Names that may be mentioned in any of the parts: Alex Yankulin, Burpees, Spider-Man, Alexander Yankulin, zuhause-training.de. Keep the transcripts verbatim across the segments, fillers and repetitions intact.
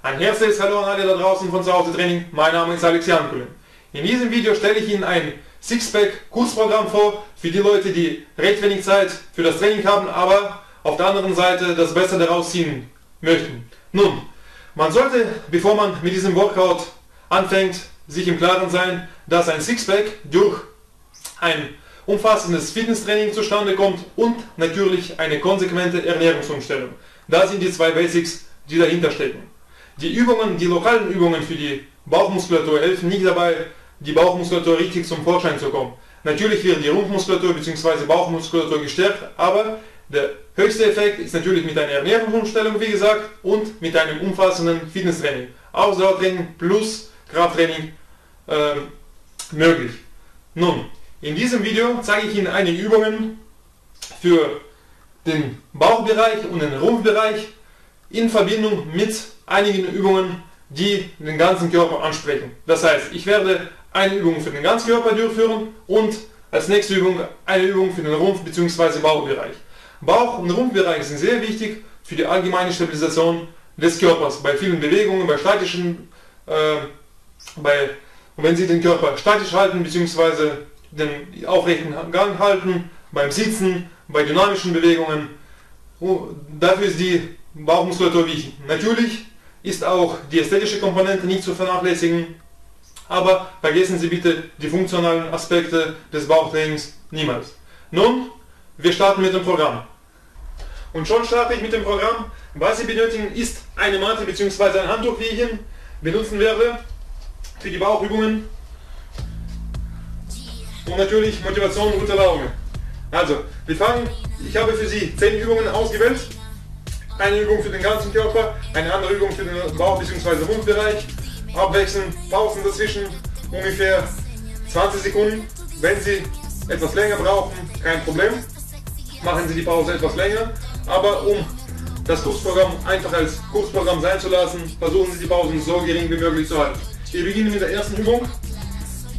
Ein herzliches Hallo an alle da draußen von Zuhause-Training, mein Name ist Alex Yankulin. In diesem Video stelle ich Ihnen ein Sixpack-Kursprogramm vor, für die Leute, die recht wenig Zeit für das Training haben, aber auf der anderen Seite das Beste daraus ziehen möchten. Nun, man sollte, bevor man mit diesem Workout anfängt, sich im Klaren sein, dass ein Sixpack durch ein umfassendes Fitnesstraining zustande kommt und natürlich eine konsequente Ernährungsumstellung. Das sind die zwei Basics, die dahinter stecken. Die Übungen, die lokalen Übungen für die Bauchmuskulatur helfen nicht dabei, die Bauchmuskulatur richtig zum Vorschein zu kommen. Natürlich wird die Rumpfmuskulatur bzw. Bauchmuskulatur gestärkt, aber der höchste Effekt ist natürlich mit einer Ernährungsumstellung, wie gesagt, und mit einem umfassenden Fitnesstraining, Ausdauertraining plus Krafttraining äh, möglich. Nun, in diesem Video zeige ich Ihnen einige Übungen für den Bauchbereich und den Rumpfbereich in Verbindung mit einigen Übungen, die den ganzen Körper ansprechen. Das heißt, ich werde eine Übung für den ganzen Körper durchführen und als nächste Übung eine Übung für den Rumpf bzw. Bauchbereich. Bauch- und Rumpfbereich sind sehr wichtig für die allgemeine Stabilisation des Körpers. Bei vielen Bewegungen, bei statischen, äh, bei, wenn Sie den Körper statisch halten bzw. den aufrechten Gang halten, beim Sitzen, bei dynamischen Bewegungen, dafür ist die Bauchmuskulatur wichtig. Natürlich ist auch die ästhetische Komponente nicht zu vernachlässigen, aber vergessen Sie bitte die funktionalen Aspekte des Bauchtrainings niemals. Nun, wir starten mit dem Programm. Und schon starte ich mit dem Programm. Was Sie benötigen, ist eine Matte bzw. ein Handtuch, wie ich ihn benutzen werde für die Bauchübungen. Und natürlich Motivation und gute Laune. Also, wir fangen, ich habe für Sie zehn Übungen ausgewählt. Eine Übung für den ganzen Körper, eine andere Übung für den Bauch- bzw. Rumpfbereich. Abwechseln, Pausen dazwischen, ungefähr zwanzig Sekunden. Wenn Sie etwas länger brauchen, kein Problem, machen Sie die Pause etwas länger. Aber um das Kursprogramm einfach als Kursprogramm sein zu lassen, versuchen Sie die Pausen so gering wie möglich zu halten. Wir beginnen mit der ersten Übung,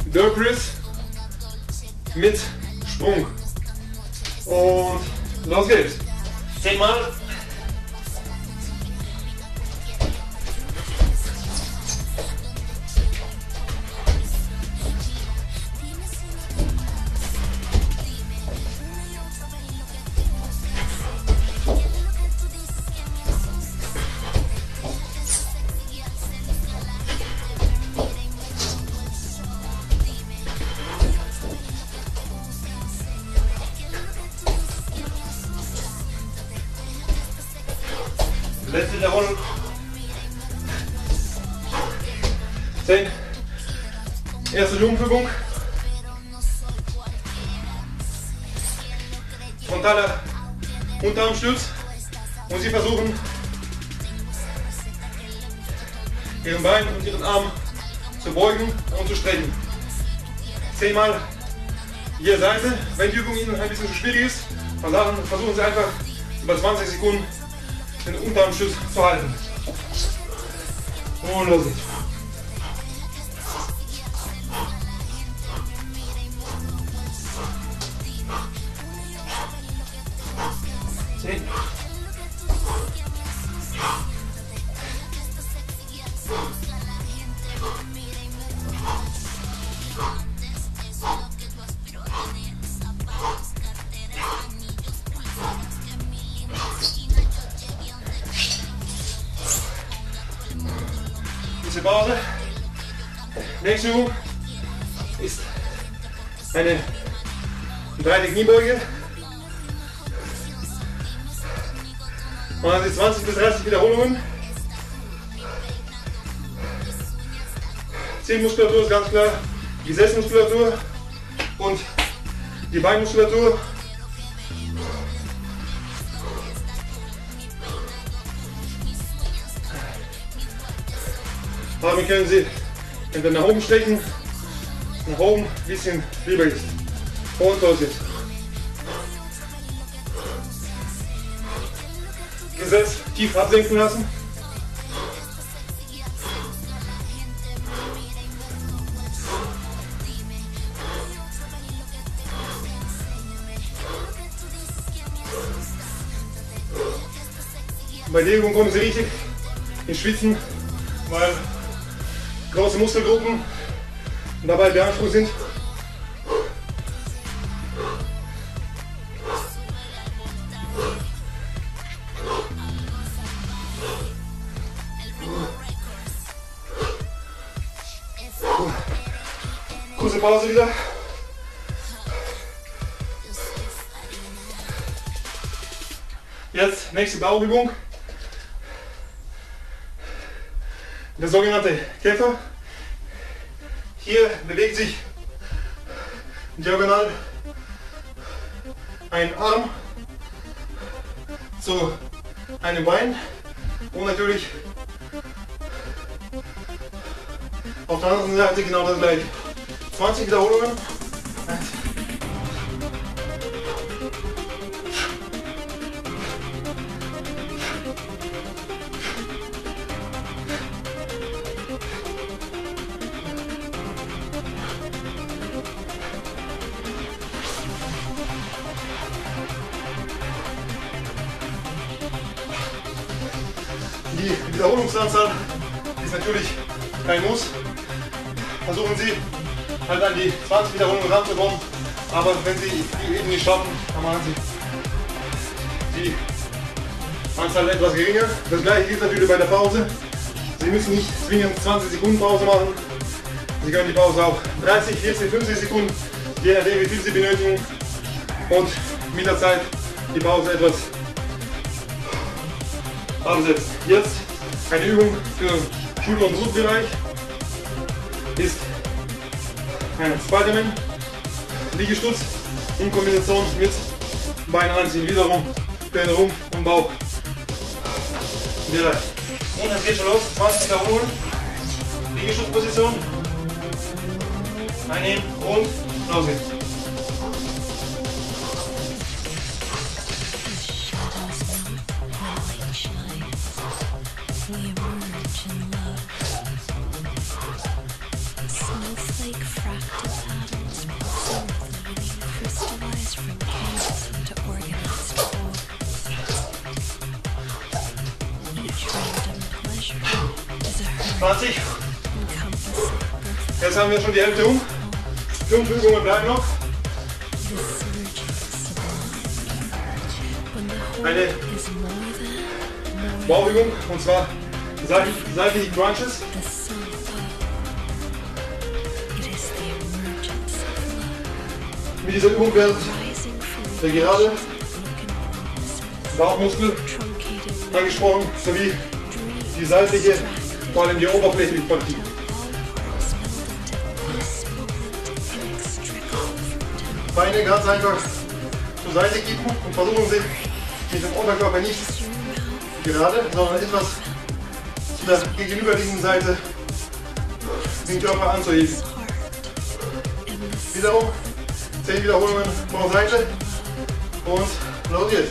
Burpees mit Sprung. Und los geht's. Zehnmal. Letzte Wiederholung. zehn. Erste Lungenübung. Frontaler Unterarmstütz. Und Sie versuchen, Ihren Bein und Ihren Arm zu beugen und zu strecken. Zehnmal je Seite. Wenn die Übung Ihnen ein bisschen zu schwierig ist, versuchen Sie einfach über zwanzig Sekunden den Unterarmstütz zu halten. Und los geht's. zehn. Pause. Nächste Übung ist eine breite Kniebeuge. Machen Sie zwanzig bis dreißig Wiederholungen. Zehenmuskulatur ist ganz klar, Gesäßmuskulatur und die Beinmuskulatur. Damit können Sie entweder nach oben strecken, nach oben, wie es Ihnen lieber ist. Und los geht's. Gesetz tief absenken lassen. Bei der Übung kommen Sie richtig ins Schwitzen. weil große Muskelgruppen dabei beansprucht sind. Kurze Pause wieder. Jetzt nächste Bauchübung. Der sogenannte Käfer. Hier bewegt sich diagonal ein Arm zu einem Bein und natürlich auf der anderen Seite genau das gleiche. zwanzig Wiederholungen. Die Wiederholungsanzahl ist natürlich kein Muss. Versuchen Sie halt an die zwanzig Wiederholungen ranzukommen, aber wenn Sie die eben nicht schaffen, dann machen Sie die Anzahl etwas geringer. Das gleiche gilt natürlich bei der Pause. Sie müssen nicht zwingend zwanzig Sekunden Pause machen. Sie können die Pause auch dreißig, vierzig, fünfzig Sekunden, je nachdem wie viel Sie benötigen, und mit der Zeit die Pause etwas ansetzen. Jetzt eine Übung für Schulter- und Brustbereich ist ein Spider-Man Liegestütz in Kombination mit Bein anziehen, wiederum für den Rumpf und Bauch. Und es geht schon los, zwanzig Wiederholungen, Liegestützposition, einnehmen und los geht's. zwanzig. Jetzt haben wir schon die Hälfte um. fünf Übungen bleiben noch. Eine Bauchübung, und zwar seitliche Crunches. Mit dieser Übung wird der gerade Bauchmuskel angesprochen, sowie die seitliche, vor allem die oberflächliche Partie. Beine ganz einfach zur Seite kippen und versuchen Sie mit dem Oberkörper nicht gerade, sondern etwas zu der gegenüberliegenden Seite den Körper anzuheben. Wiederum zehn Wiederholungen pro Seite und los geht's.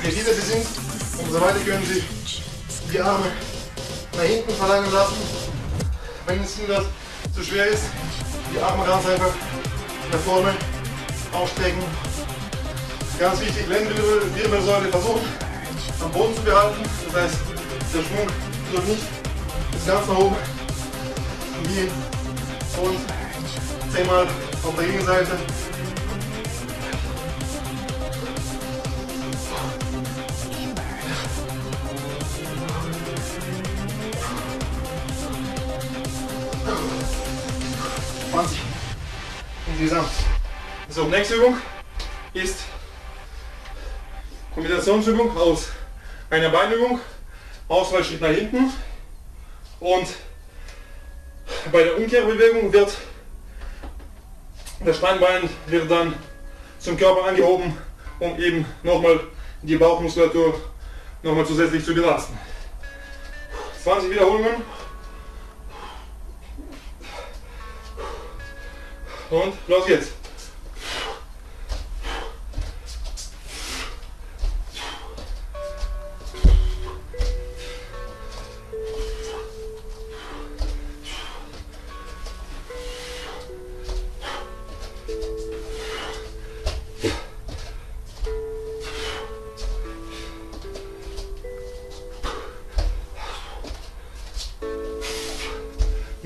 Je lieber Sie sind, umso weiter können Sie die Arme nach hinten verlangen lassen. Wenn es Ihnen das zu schwer ist, die Arme ganz einfach nach vorne aufstecken. Ganz wichtig, Lendenwirbelsäule versuchen am Boden zu behalten. Das heißt, der Schwung soll nicht bis ganz nach oben gehen. Und zehnmal auf der Gegenseite. zwanzig insgesamt. So, nächste Übung ist Kombinationsübung aus einer Beinübung, Ausfallschritt nach hinten, und bei der Umkehrbewegung wird das Steinbein wird dann zum Körper angehoben, um eben nochmal die Bauchmuskulatur nochmal zusätzlich zu belasten. zwanzig Wiederholungen. Und los geht's.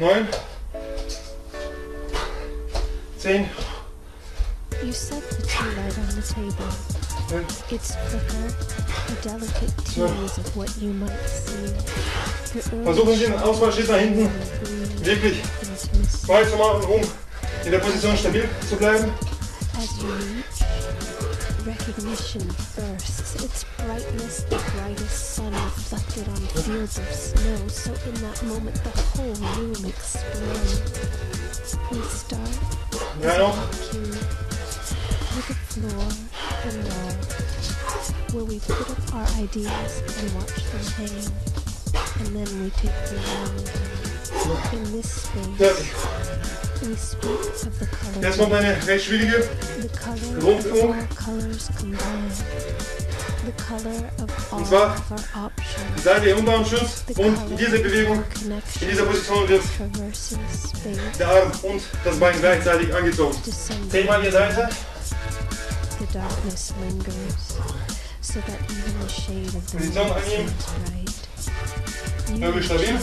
neun, zehn. You set the tea light on the table. It's flicker, the delicate tears of what you might see. Versuchen Sie den Ausfallschritt nach hinten wirklich weit zu machen, um in der Position stabil zu bleiben. Recognition bursts, its brightness the brightest sun reflected on fields of snow, so in that moment the whole room explodes. We start with a vacuum, with a floor and wall, where we put up our ideas and watch them hang, and then we take the long way. In this space, jetzt kommt eine recht schwierige Grundübung. Und zwar die Seite im Unterarmschutz und in dieser Bewegung, in dieser Position wird der Arm und das Bein gleichzeitig angezogen. Zehnmal die Seite. Position annehmen. Möglichst stabil.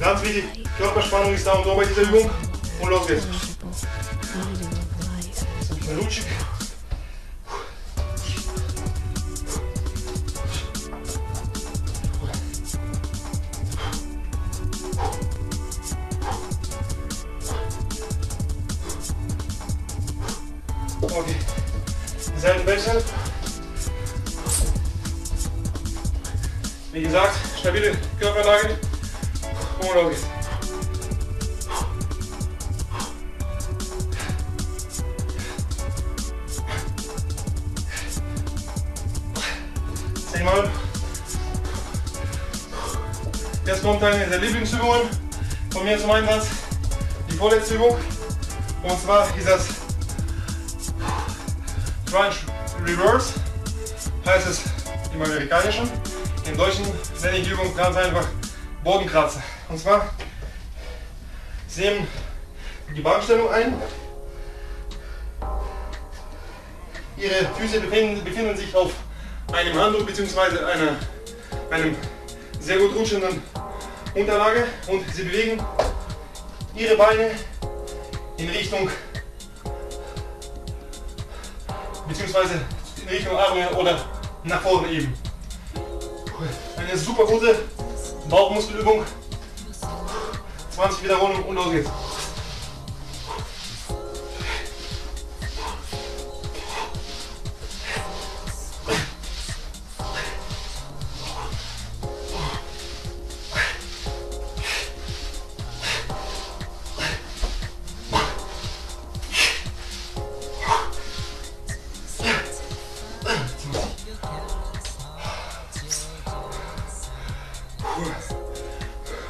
Ganz wichtig, Körperspannung ist da und so bei dieser Übung. Und los geht's. Ein bisschen rutschig. Okay. Die Seiten wechseln. Wie gesagt, stabile Körperlage. Und los geht's. Mal. Jetzt kommt eine der Lieblingsübungen von mir zum Einsatz, die vorletzte Übung, und zwar ist das Crunch Reverse, heißt es im Amerikanischen, im Deutschen nenne ich die Übung ganz einfach Bodenkratzer. Und zwar, Sie nehmen die Bankstellung ein, Ihre Füße befinden, befinden sich auf einem Handtuch bzw. Einer, einem sehr gut rutschenden Unterlage, und Sie bewegen Ihre Beine in Richtung bzw. in Richtung Arme oder nach vorne eben. Eine super gute Bauchmuskelübung. zwanzig Wiederholungen und los geht's.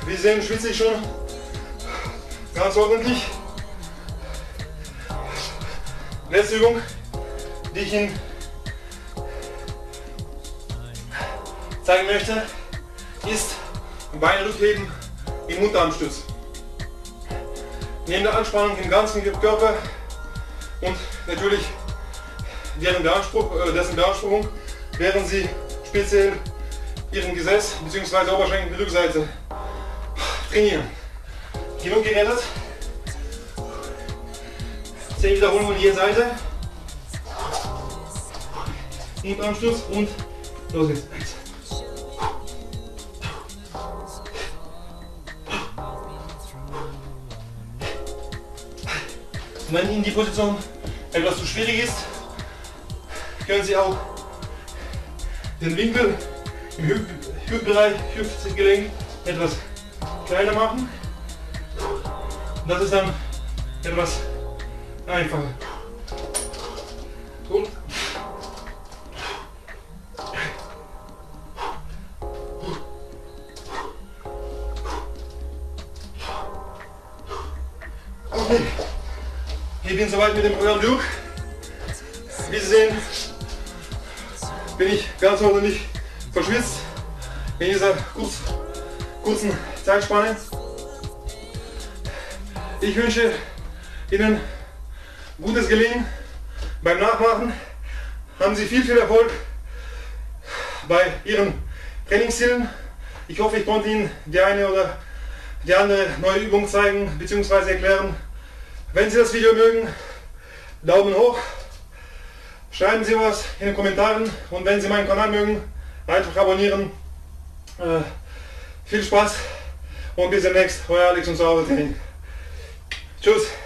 Wie Sie sehen, schwitze ich schon ganz ordentlich. Letzte Übung, die ich Ihnen zeigen möchte, ist Beine rückheben im Unterarmstütz. Neben der Anspannung im ganzen Körper und natürlich deren Beanspruchung, während Sie speziell Ihren Gesäß bzw. Oberschenkelrückseite trainieren. Genug gerettet. zehn Wiederholungen je Seite. Und am Schluss und los geht's. Und wenn Ihnen die Position etwas zu schwierig ist, können Sie auch den Winkel im Hüftbereich, Hüftgelenk etwas kleiner machen. Das ist dann etwas einfacher. Gut. Okay. Ich bin soweit mit dem Programm durch. Wie Sie sehen, bin ich ganz ordentlich verschwitzt in dieser kurz, kurzen Zeitspanne. Ich wünsche Ihnen gutes Gelingen beim Nachmachen. Haben Sie viel, viel Erfolg bei Ihren Trainingszielen. Ich hoffe, ich konnte Ihnen die eine oder gerne neue Übungen zeigen bzw. erklären. Wenn Sie das Video mögen, Daumen hoch, schreiben Sie was in den Kommentaren und wenn Sie meinen Kanal mögen, einfach abonnieren. Äh, viel Spaß und bis demnächst, euer Alex und Zuhause-Training. Tschüss!